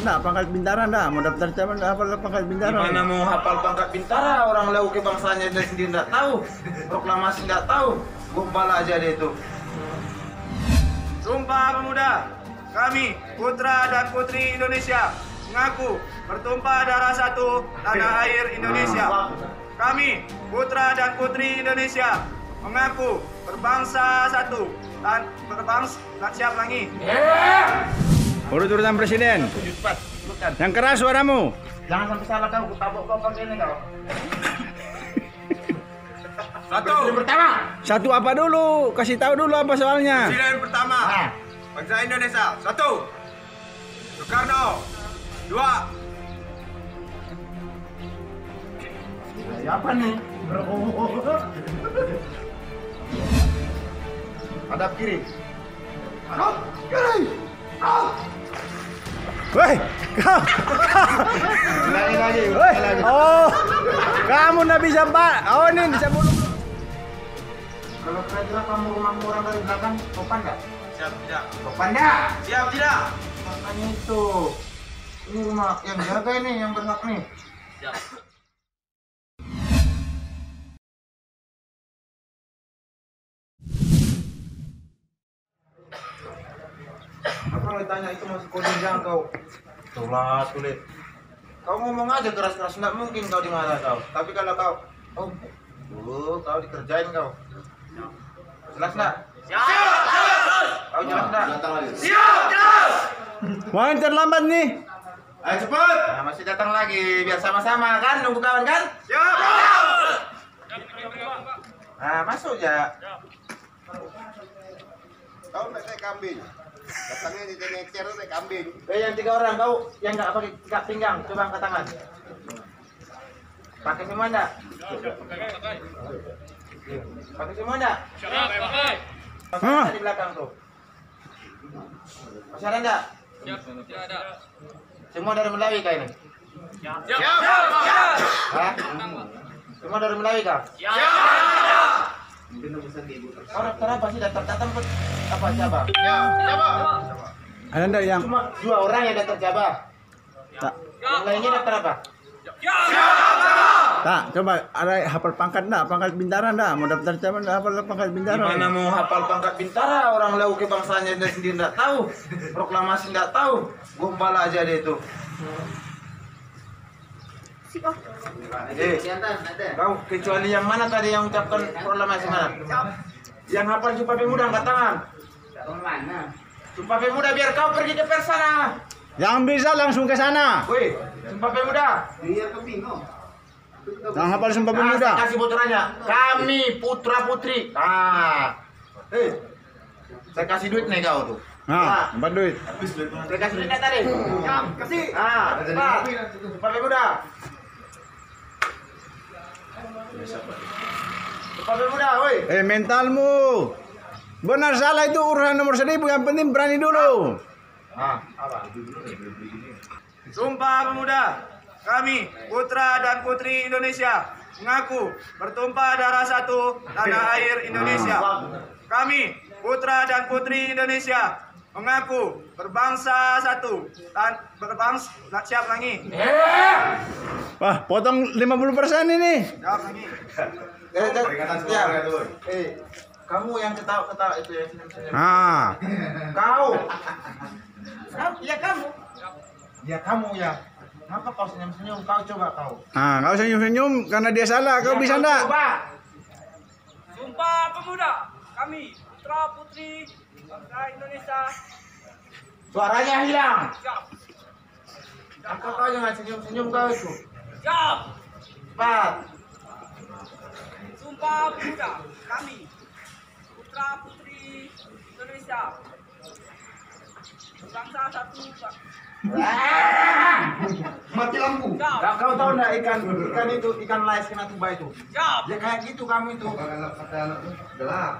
Nah, pangkat Bintara dah, mau daftar cabang dah, hafal pangkat Bintara. Gimana mau hafal pangkat Bintara, orang lauk kebangsanya dan sendiri nggak tahu, proklamasi nggak tahu, gumpala aja deh itu. Sumpah Pemuda, kami putra dan putri Indonesia mengaku bertumpah darah satu tanah air Indonesia. Kami putra dan putri Indonesia mengaku berbangsa satu dan berbangsa siap lagi. Urut-urutan presiden. Yang keras suaramu. Jangan sampai salah kau, kutabok kau ini kau. Satu. Pertama. Satu apa dulu? Kasih tahu dulu apa soalnya. Presiden pertama. Bangsa Indonesia. Satu. Soekarno. Dua. Siapa nih? Hadap kiri. Hadap kiri. Woi, lagi. Oh, kamu nggak bisa pak. Oh, ini bisa bulu. Kalau kira-kira kamu mampu orang dari belakang, topan nggak? Siap tidak? Topan nggak? Siap tidak? Makanya itu, ini rumah yang jaga ini, yang berhak nih. Siap. Kalau ditanya itu masih kodinjang kau tulah sulit. Kau ngomong aja keras-keras, nggak mungkin kau dimarah kau. Tapi kalau kau, oh, kau dikerjain kau. Jelas nggak? Siap. Kau jelas nggak? Siap. Jelas. Wah, terlambat nih. Ayo cepat. Nah, masih datang lagi. Biar sama-sama kan, nunggu kawan kan? Siap. Nah, masuk ya. Kau nggak naik kambing. Katanya di TNI naik kambing. Yang tiga orang kau yang nggak pakai ikat pinggang, coba angkat tangan. Pakai semua enggak? Pakai semua enggak? Pakai. Masalah di belakang tuh. Masalah enggak? Tidak ada. Semua dari Melawi kah ini? Siap. Siap. Hah? Semua dari Melawi kah? Siap. Orang apa sih daftar apa Jaba? Ya, Jaba. Ada enggak yang cuma dua orang yang daftar Jaba? Tak. Yang lainnya daftar apa? Ya, Jaba. Tak, coba ada hafal pangkat enggak? Pangkat Bintara enggak? Mau daftar Jaba enggak hafal pangkat Bintara? Gimana mau hafal pangkat Bintara? Orang lauk kebangsanya sendiri enggak tahu, proklamasi enggak tahu. Gombala aja deh itu. Kau kecuali yang mana tadi yang ucapkan proklamasi mana? Yang hafal Sumpah Pemuda angkat tangan. Sumpah Pemuda biar kau pergi ke sana. Yang bisa langsung ke sana. Woi, Sumpah Pemuda. Yang hafal Sumpah Pemuda. Kasih bocorannya. Kami putra putri. Nah, saya kasih duit nih kau tuh. Nah, empat duit. Saya kasih duit tadi. Kasih. Ah, Sumpah Pemuda. Cepat muda, woi. Mentalmu. Benar salah itu urusan nomor 1000, yang penting berani dulu. Sumpah Pemuda, kami putra dan putri Indonesia mengaku bertumpah darah satu tanah air Indonesia. Kami putra dan putri Indonesia mengaku berbangsa satu dan berbangsa siap lagi. Wah, potong 50% ini. Siap lagi. Peringatan setiap. Kamu yang ketawa-ketawa itu ya. Ah. Kau. Ya kamu. Ya kamu ya. Kenapa kau senyum-senyum? Kau coba kau. Ah, kau senyum-senyum karena dia salah. Kau bisa enggak? Coba. Sumpah Pemuda, kami putra putri bangsa Indonesia. Suaranya hilang. Aku kau jangan senyum-senyum kau itu. Siap. Cepat. Sumpah Pemuda, kami putra putri Indonesia. Bangsa satu. Mati lampu. Kau tahu enggak ikan itu, ikan lais kena tuba itu. Siap. Ya kayak gitu kamu itu. Gelap.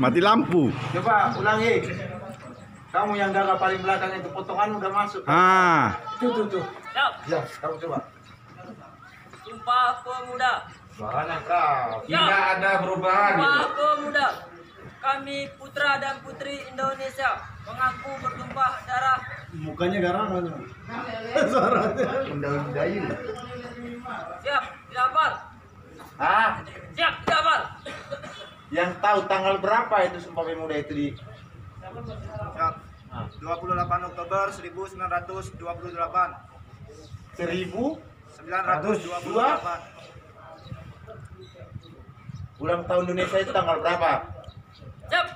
Mati lampu. Coba ulangi. Kamu yang darah paling belakang itu potongan udah masuk. Ah. Tuh. Siap. Ya, kamu coba. Sumpah Pemuda. Suaranya kau. Tidak ada perubahan. Sumpah Pemuda. Kami putra dan putri Indonesia. mengaku bertumpah darah. Mukanya garang aja. Suaranya undang-undain. Siap, tidak hafal. Ah, siap, tidak hafal. Yang tahu tanggal berapa itu Sumpah Pemuda itu di? Siap. 28 Oktober 1928. 1928. Ulang tahun Indonesia itu tanggal berapa? Siap.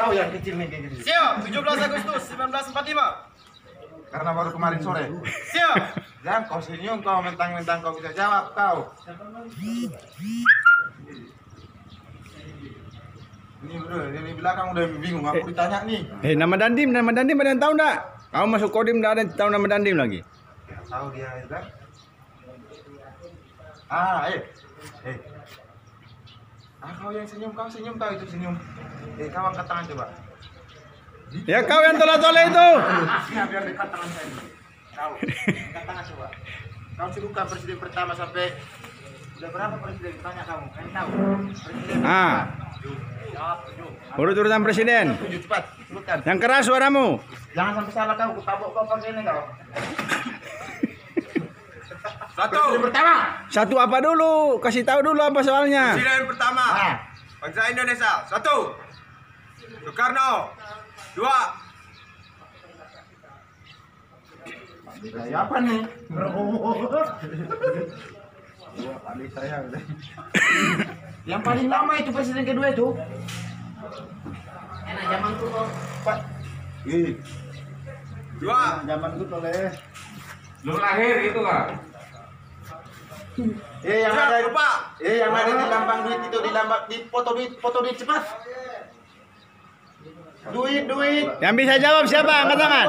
Kau yang kecil nih. Siap, 17 Agustus 1945. Karena baru kemarin sore. Siap. Jangan kau senyum, kau mentang-mentang kau bisa jawab, kau. Ini bro, ini belakang udah bingung, aku ditanya nih. Nama Dandim ada yang tahu enggak? Kau masuk Kodim enggak ada yang tahu nama Dandim lagi? Enggak tahu dia, kan? Kau yang senyum, kau itu senyum. Kau angkat tangan coba. Ya kau yang tolak-tolak itu. Biar dekat tangan saya. Kau, angkat tangan coba. Kau sebutkan presiden pertama sampai udah berapa presiden? Tanya kamu, kan tahu. Presiden. Jawab 7. Urut-urutan presiden. 7 cepat, sebutkan. Yang keras suaramu. Jangan sampai salah kau, aku tabok kau pakai ini kau. Presiden pertama. Satu apa dulu? Kasih tahu dulu apa soalnya. Presiden pertama. Bangsa Indonesia. 1. Soekarno. 2. Siapa nih? Yang paling lama itu presiden kedua itu. Enak zaman tuh kok. 2. Zaman tuh oleh. Lu lahir gitu kan? Yang ada lupa. Yang ada di lambang duit itu di foto duit cepat. Duit. Yang bisa jawab siapa? Angkat tangan.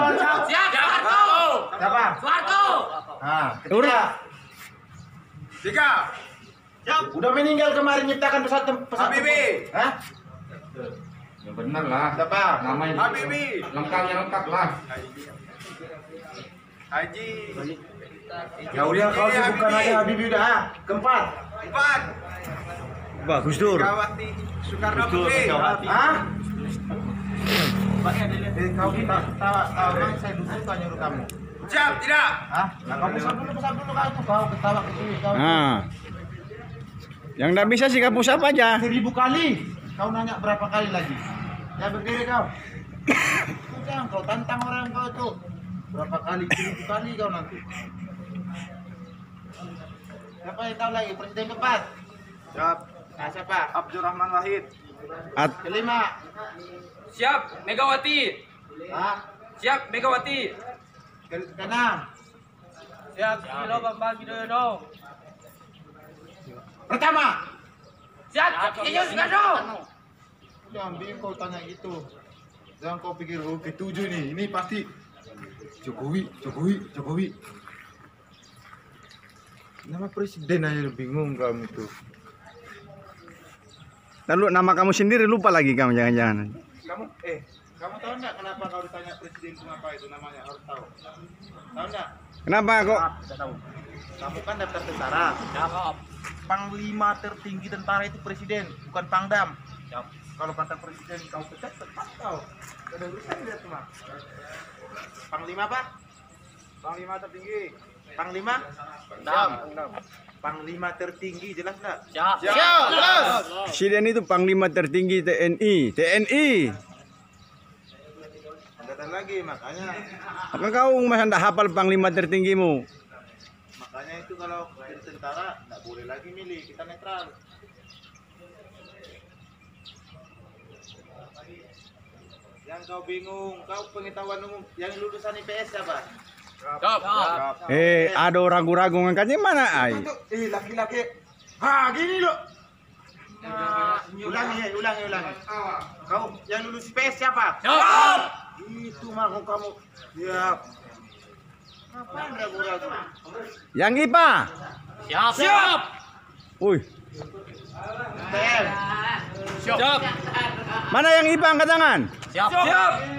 Siap, Soekarno. Siapa? Soekarno. Tiga. Siap. Udah meninggal kemarin nyiptakan pesawat. Habibie. Ya benar lah. Siapa? Namanya Habibie. Lengkap lah. Haji. Ya udah kalau sebutkan aja Habibie udah. Keempat. Bagus Dur. Megawati. Soekarno Putri. Kau kita tawa orang saya dukung kau nyuruh kamu. Siap tidak? Kamu pusap dulu kau ketawa ke sini kau. Yang nggak bisa sih kau pusap aja. 1000 kali. Kau nanya berapa kali lagi? Ya berdiri kau. Kau tantang orang kau tuh. Berapa kali? 1000 kali kau nanti. Siapa yang tahu lagi? Presiden keempat. Siap. Siapa? Abdurrahman Wahid. Kelima. Siap. Megawati. Siap. Megawati. Keenam. Siap. Kilo Bambang Yudhoyono. Pertama. Siap. Insinyur Soekarno. Jangan bingung kau tanya itu. Jangan kau pikir ketujuh nih. Ini pasti Jokowi. Nama presiden aja bingung kamu tuh. Lalu nama kamu sendiri lupa lagi kamu jangan-jangan. Kamu tahu enggak kenapa kau ditanya presiden kenapa itu namanya? Harus tahu. Tahu enggak? Kenapa kok? Tidak tahu. Kamu kan daftar tentara. Jawab. Panglima tertinggi tentara itu presiden, bukan Pangdam. Jawab. Kalau kata presiden kau pecat tepat kau. Ada urusan lihat cuma. Panglima apa? Panglima tertinggi. Panglima? Pangdam. Panglima tertinggi jelas enggak? Siap. Jelas. Presiden itu panglima tertinggi TNI. Angkatan lagi makanya. Maka kau masih enggak hafal panglima tertinggimu. Makanya itu kalau jadi tentara enggak boleh lagi milih, kita netral. Yang kau bingung, kau pengetahuan umum yang lulusan IPS siapa? Jawab. Ada ragu-ragu ngangkatnya mana ai? Laki-laki. Gini loh. Ulangi. Kau yang lulus IPS siapa? Jawab. Itu mah kamu. Siap. Ngapain ragu-ragu? Yang IPA. Siap. Wih. Siap. Mana yang IPA angkat tangan? Siap.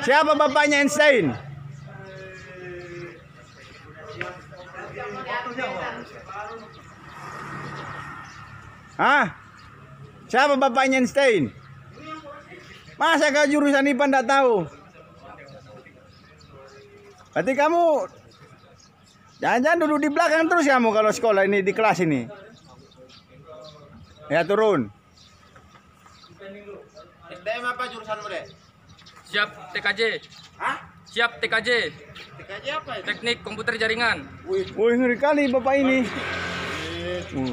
Siapa bapaknya Einstein? Siapa bapaknya Einstein? Masa kau jurusan IPA enggak tahu? Berarti kamu jangan-jangan duduk di belakang terus kamu kalau sekolah ini di kelas ini. Ya turun. STM apa jurusanmu, Dek? Siap TKJ. Hah? Siap TKJ. TKJ apa itu? Teknik komputer jaringan. Wih, ngeri kali Bapak ini.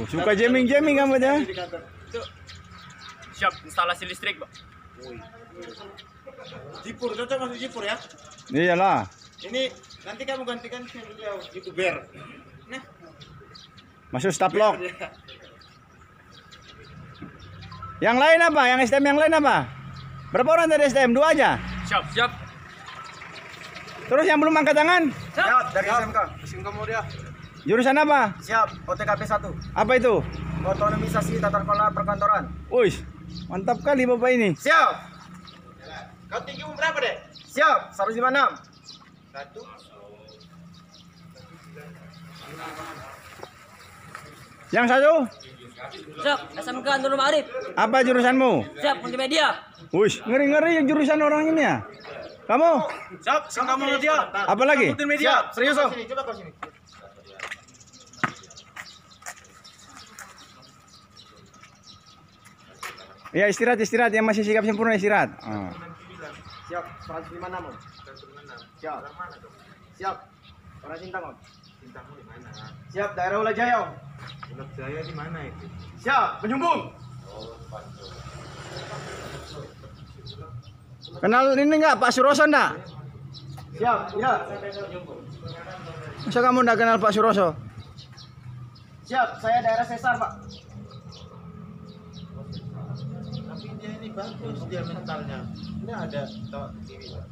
Suka jamming-jamming kamu aja. Siap instalasi listrik, Pak. Jipur, cocok masuk jipur ya? Iyalah. Ini nanti kamu gantikan si youtuber. Nah. Masuk staf log. Yang lain apa? Yang STM yang lain apa? Berapa orang dari STM? 2 aja? Siap, siap. Terus yang belum angkat tangan? Siap, dari SMK. SMK mau dia. Jurusan apa? Siap, OTKP 1. Apa itu? Otonomisasi tata kelola perkantoran. Wih, mantap kali Bapak ini. Siap. Kau tinggimu berapa, Dek? Siap, 156. Satu. Yang satu? Siap, SMK Nurul Arif. Apa jurusanmu? Siap, multimedia. Wih, ngeri-ngeri jurusan orang ini ya. Kamu? Siap, SMK multimedia. Apa lagi? Multimedia. Serius, Om. Coba kau sini. Ya, istirahat yang masih sikap sempurna istirahat. Oh. Siap, 156. Siap. Siap. Orang cinta, Om. Cintamu di mana? Siap, daerah Ulajaya, Om. Ulajaya di mana itu? Siap, penyumbung. Kenal ini enggak Pak Suroso enggak? Siap, iya. Masa kamu enggak kenal Pak Suroso? Siap, saya daerah Sesar, Pak. Tapi dia ini bagus dia mentalnya. Ini ada tahu sendiri, Pak.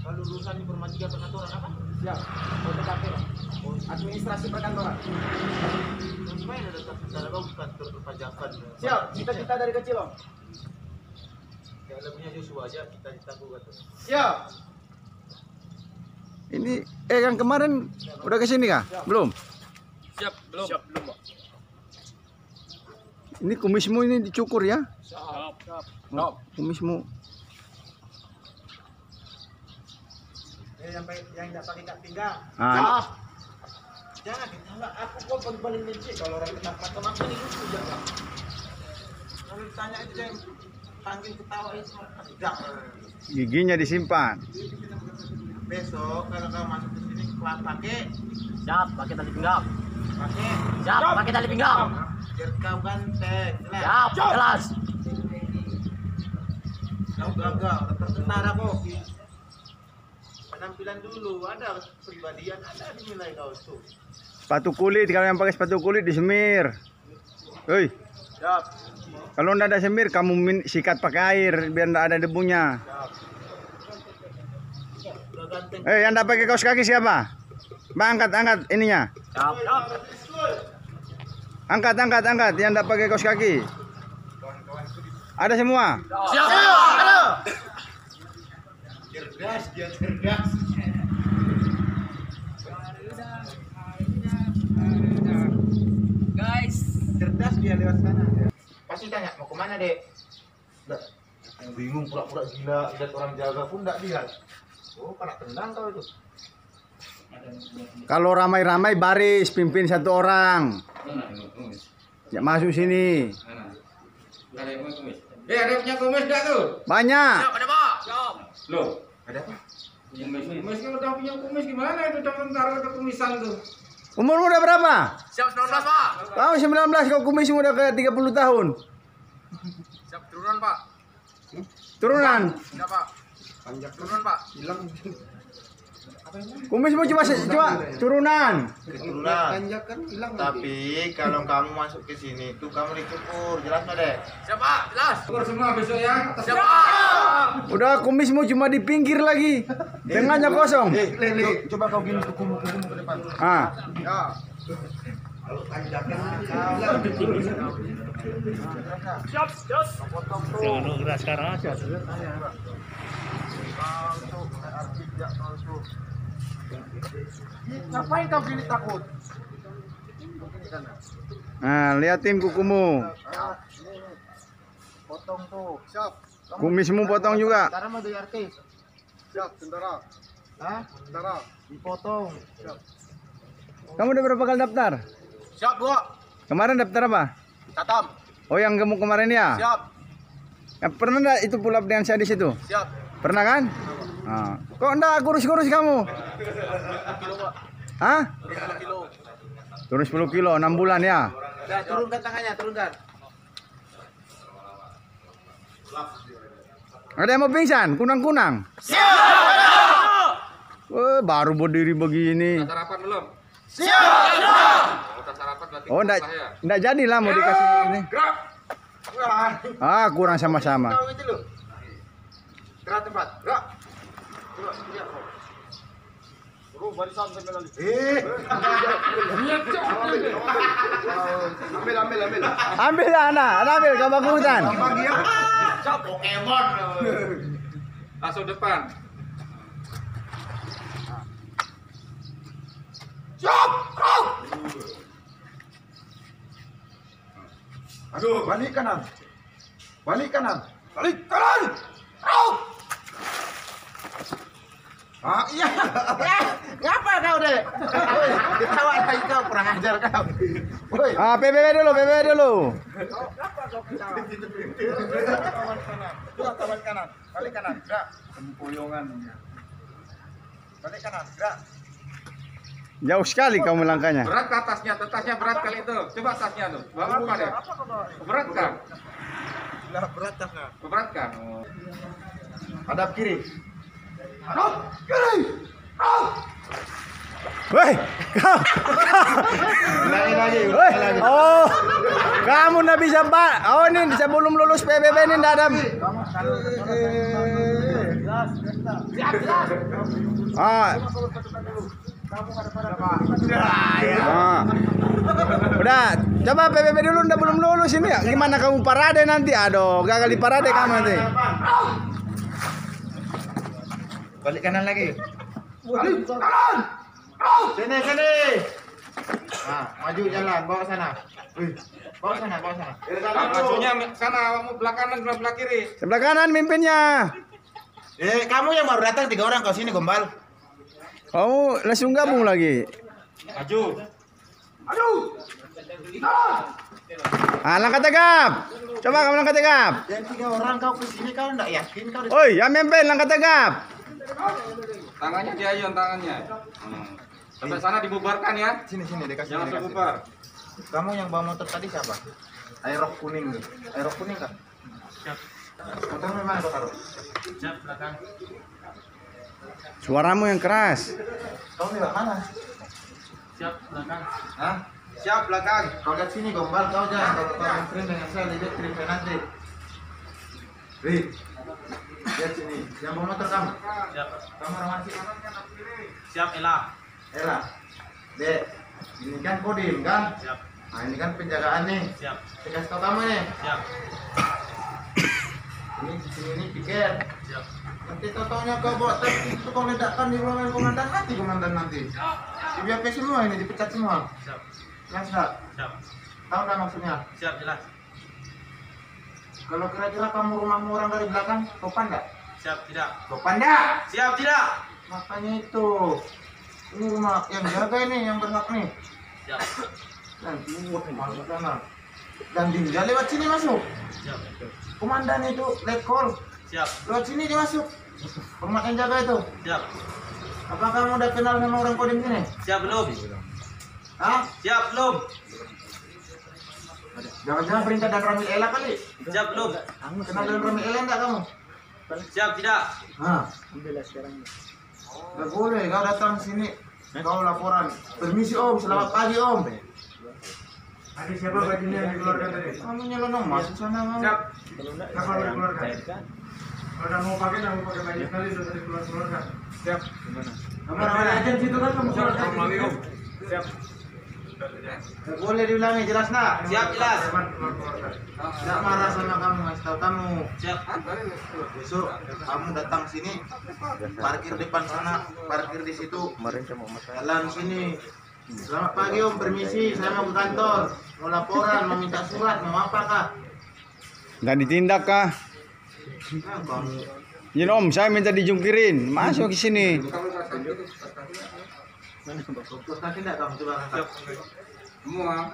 Kalau lulusan informatika perkantoran apa? Siap. OTKP. Administrasi perkantoran. Lumayan ada tata kantor perpajakan. Siap, cita-cita dari kecil, Om. Ya lagunya Joshua aja cita-citaku kata. Siap. Ini yang kemarin siap, udah kesini kah? Siap. Belum? Siap, belum. Siap, belum, Pak. Ini kumismu ini dicukur ya? Siap, siap. Oh, kumismu. Yang tidak pakai ikat pinggang. Ah. Jangan ditolak. Aku kok paling benci kalau orang ketawa. Kenapa ini lucu jangan? Kalau ditanya itu yang panggil ketawa itu tidak. Giginya disimpan. Besok kalau kamu masuk ke sini kelas pakai. Siap, pakai tali pinggang. Pakai. Siap, pakai tali pinggang. Biar kau ganteng. Siap, jelas. Kau gagal, tertentara kok. Penampilan dulu, ada pribadian, ada dinilai kau tuh. Sepatu kulit, kalau yang pakai sepatu kulit disemir. Hei. Siap. Kalau ndak ada semir, kamu sikat pakai air biar ndak ada debunya. Siap. Eh, yang ndak pakai kaos kaki siapa? Bang, angkat ininya. Siap. Angkat yang ndak pakai kaos kaki. Ada semua? Siap. Ada. Cerdas, dia cerdas. Guys, cerdas dia lewat sana. Pasti tanya mau kemana, Dek? Enggak. Yang bingung pura-pura gila, lihat orang jaga pun enggak lihat. Oh, kena tendang kau itu. Kalau ramai-ramai baris pimpin satu orang. Ya masuk sini. Ada punya kumis enggak tuh? Banyak. Siap, ada, Pak. Siap. Loh, ada apa? Kumis kalau udah punya kumis gimana itu udah tentara ke kumisan tuh. Umurmu udah berapa? Siap 19, Pak. Tahu 19 kok kumismu udah ke 30 tahun. Siap turunan, Pak. Turunan. Enggak, Pak. Panjang turunan, Pak. Hilang. Kumismu cuma turunan. Turunan. Tapi kalau kamu masuk ke sini itu kamu dicukur, jelas enggak, Dek? Siap, Pak. Jelas. Cukur semua besok ya. Siap, Pak. Udah kumismu cuma di pinggir lagi. Tengahnya kosong. Coba kau gini kuku-kuku ke depan. Ah. Ya. Kalau tanjakan siap, siap. Jangan gerak sekarang aja. Ngapain kau gini takut? Nah, liatin kukumu. Potong tuh. Siap. Kumismu potong juga. Siap, tentara. Hah? Bentar, dipotong. Siap. Kamu udah berapa kali daftar? Siap, dua. Kemarin daftar apa? Catam. Oh, yang gemuk kemarin ya? Siap. Ya, pernah enggak itu pulap dengan saya di situ? Siap. Pernah kan? Nah. Kok enggak kurus-kurus kamu? 10 kilo, Pak. Hah? 10 kilo. Turun 10 kilo 6 bulan ya? Nah, turunkan tangannya, turunkan. Ada yang mau pingsan, kunang-kunang. Siap. Wah, baru berdiri begini. Udah sarapan belum? Siap. Udah sarapan berarti. Oh, enggak jadilah mau dikasih ini. Gerak. Ah, kurang sama-sama. Gerak tempat. Gerak. Ambil lah anak, ambil ke bangku hutan. Langsung depan. Jump! Aduh, balik kanan. Balik kanan. Balik kanan. Ah, iya. Ngapa kau deh? Ketawa lagi kau, kurang ajar kau. Woi. Ah, PBB dulu, PBB dulu. Ngapa kau ketawa? Kawan kanan. Balik kanan, gerak. Tempoyongan. Balik kanan, gerak. Jauh sekali kau melangkahnya. Berat ke atasnya, tetasnya berat kali itu. Coba atasnya tuh. Bawa apa deh? Berat kan? Lah berat kan? Berat kan? Hadap kiri. Woi, lagi. Oh, kamu nggak bisa pak. Oh ini sebelum lulus PBB ini nggak ada. Ah, udah. Coba PBB dulu nggak belum lulus ini. Gimana kamu parade nanti? Aduh, gagal di parade kamu nanti. Balik kanan lagi. Balik kanan. Sini sini. Nah, maju jalan bawa sana. Bawa sana, bawa sana. Majunya sana, kamu belak kanan, belak kiri. Sebelah kanan mimpinnya. Kamu yang baru datang 3 orang kau sini gombal. Kamu langsung gabung lagi. Maju. Aduh. Ah, langkah tegap. Coba kamu langkah tegap. Dan 3 orang kau ke sini kau enggak yakin kau. Oi, yang mimpin langkah tegap. Tangannya diayun tangannya. Sampai sana dibubarkan ya. Sini sini dikasih. Jangan dibubar. Kamu yang bawa motor tadi siapa? Aerox kuning. Aerox kuning kan? Siap. Motor memang taruh. Siap belakang. Suaramu yang keras. Kamu di mana? Siap belakang. Hah? Siap belakang. Kau lihat sini gombal kau jangan kau krim dengan saya lihat krim nanti. Hei. Lihat sini, yang bawa motor kamu. Siap. Kamu ramasi. Siap, Ela. Ela. Dek, ini kan kodim kan? Siap. Nah, ini kan penjagaan nih. Siap. Saya kasih tau kamu nih. Siap. Ini di sini ini pikir. Siap. Nanti totonya kau bawa itu kau ledakan di ruangan komandan nanti Siap. Biar semua ini dipecat semua. Siap. Jelas nggak? Siap. Tahu nggak maksudnya? Siap, jelas. Kalau kira-kira kamu rumahmu orang dari belakang, topan nggak? Siap tidak. Topan nggak? Siap tidak. Makanya itu, ini rumah yang jaga ini, yang berhak nih. Siap. Nanti masuk sana. Dan dia lewat sini masuk. Siap. Komandan itu Letkol. Siap. Lewat sini dia masuk. Rumah yang jaga itu. Siap. Apa kamu udah kenal sama orang kodim sini? Siap belum? Hah? Siap belum? Jangan-jangan perintah dan Ramil Ela kali. Siap belum? Kenal dengan Ramil Ela enggak kamu? Siap tidak? Nah, ambillah sekarang. Enggak boleh kau datang sini. Kau laporan. Permisi om, selamat pagi om. Ada siapa bajunya yang dikeluarkan tadi? Kamu nyelonong masuk sana kamu. Siap. Nah, kalau dikeluarkan. Kalau udah mau pakai, jangan pakai baju kali sudah dikeluarkan. Siap. Gimana? Kamu ramai aja di situ kan kamu suruh lagi om. Siap. Boleh diulangi jelas nak? Siap jelas. Tidak marah sama kamu, ngasih tahu kamu. Siap. Besok kamu datang sini, parkir depan sana, parkir di situ. Jalan sini. Selamat pagi om, permisi, saya mau ke kantor, mau laporan, mau minta surat, mau apa kah? Nggak ditindak kah? Yen Om, saya minta dijungkirin. Masuk ke sini.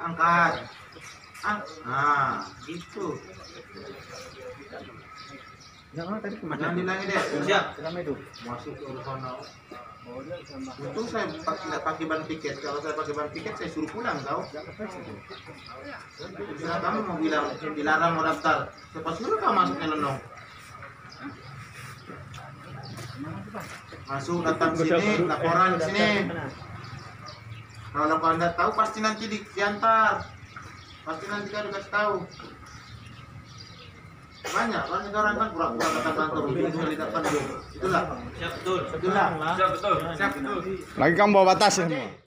Angkat. Nah, gitu. Jangan tadi kemana? Bilangin deh. Siap. Sama itu. Masuk ke horizontal. Untung saya tidak pakai ban tiket. Kalau saya pakai ban tiket, saya suruh pulang tau. Misalnya kamu mau bilang dilarang mau daftar, siapa suruh kamu masuk ke lenong? Masuk datang sini, laporan sini. Kalau anda tahu pasti nanti diantar, pasti nanti kita dikasih tahu. Banyak orang kan pura-pura datang kantor, ujung-ujungnya di depan. Itulah. Siap betul. Lagi kamu bawa batas semua.